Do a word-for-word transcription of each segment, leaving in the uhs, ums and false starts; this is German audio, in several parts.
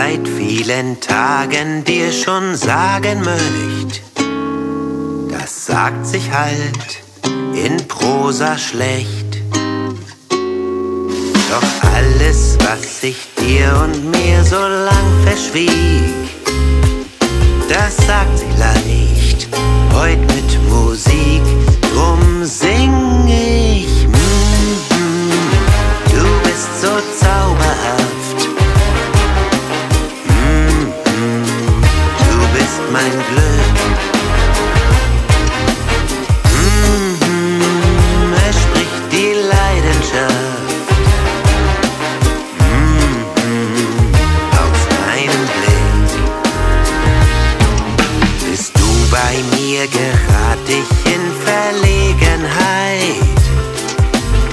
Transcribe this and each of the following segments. seit vielen Tagen dir schon sagen möcht, das sagt sich halt in Prosa schlecht. Doch alles, was ich dir und mir so lang verschwieg, das sagt sich leicht, heut mit Musik, drum sing ich. Mm-hmm. Du bist so zauberhaft. Mm-hmm. Du bist mein Glück. Mm-hmm. Es spricht die Leidenschaft. Bei mir gerat ich in Verlegenheit,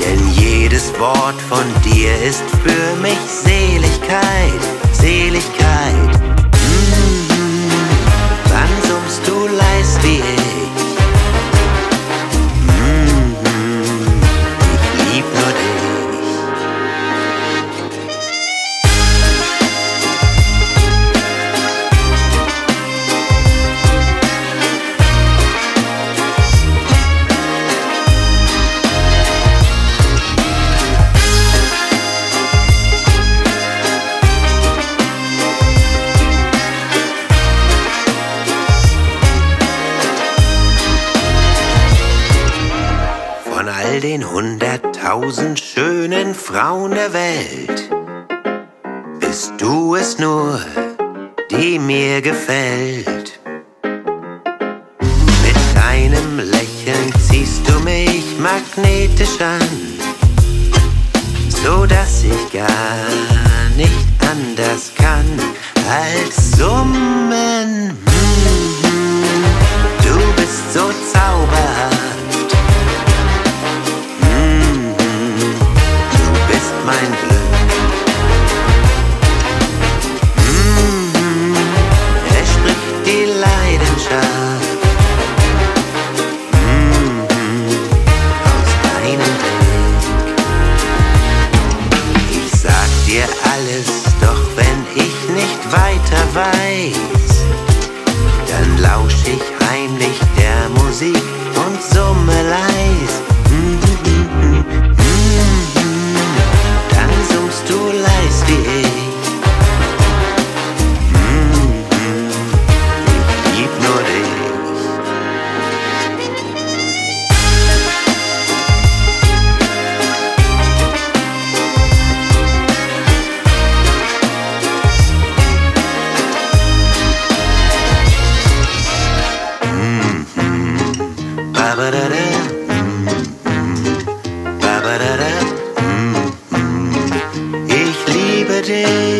denn jedes Wort von dir ist für mich Seligkeit, Seligkeit. Mm-hmm. Wann summst du leis wie ich? Mm-hmm. Ich lieb nur dich. Den hunderttausend schönen Frauen der Welt bist du es nur, die mir gefällt. Mit deinem Lächeln ziehst du mich magnetisch an, so dass ich gar nicht anders kann als summen. Du bist so zauberhaft. Mein Glück. Mm-hmm. Es spricht die Leidenschaft. Mm-hmm. Aus deinem Blick. Ich sag dir alles, doch wenn ich nicht weiter weiß, dann lausch ich heimlich der Musik und summe leis. Mm-hmm. Du leist wie ich. Mm-hmm. Ich lieb nur dich. Mm-hmm. Ba-ba-da-da. Day.